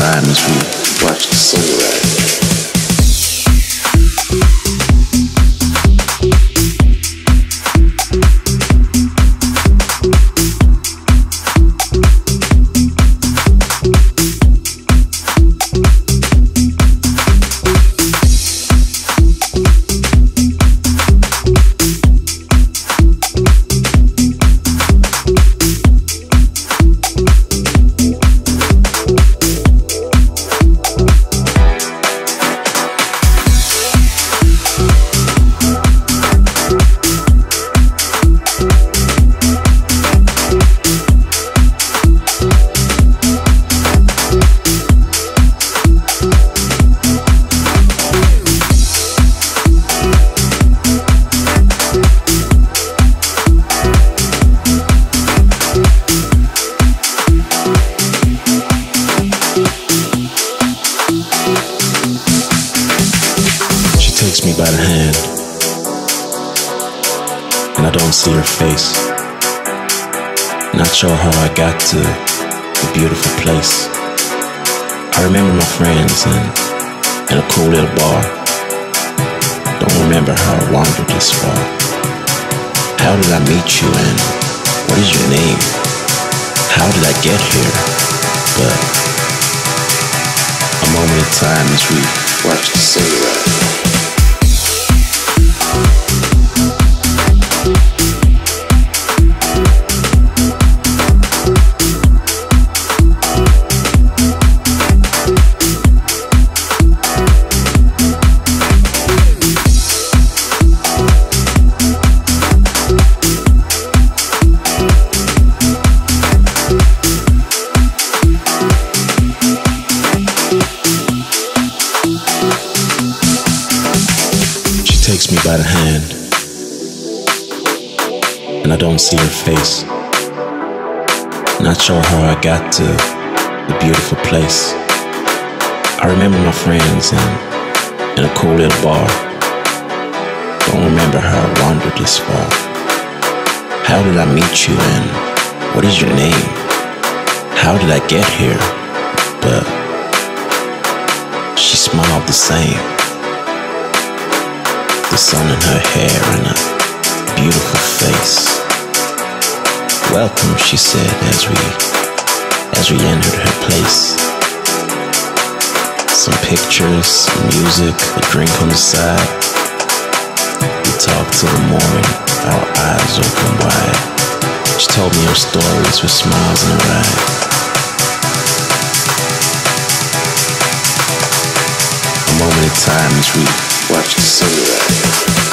outside as we watch the sunrise. Takes me by the hand, and I don't see her face. Not sure how I got to the beautiful place. I remember my friends and in a cool little bar. Don't remember how I wandered this far. How did I meet you and what is your name? How did I get here? But a moment in time as we watch the sunrise. Takes me by the hand, and I don't see her face. Not sure how I got to the beautiful place. I remember my friends and in a cool little bar. Don't remember how I wandered this far. How did I meet you and what is your name? How did I get here? But she smiled the same. The sun in her hair and a beautiful face. Welcome, she said, as we entered her place. Some pictures, some music, a drink on the side. We talked till the morning, our eyes open wide. She told me her stories with smiles in her eyes. A moment in time as we watch the sunrise.